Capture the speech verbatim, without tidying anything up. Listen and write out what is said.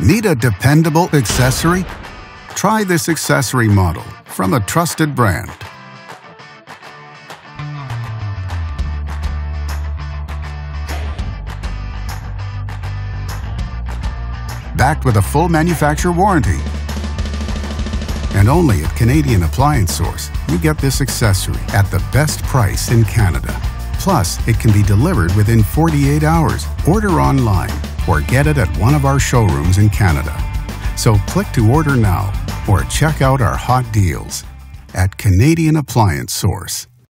Need a dependable accessory? Try this accessory model from a trusted brand. Backed with a full manufacturer warranty. And only at Canadian Appliance Source, you get this accessory at the best price in Canada. Plus, it can be delivered within forty-eight hours. Order online or get it at one of our showrooms in Canada. So click to order now or check out our hot deals at Canadian Appliance Source.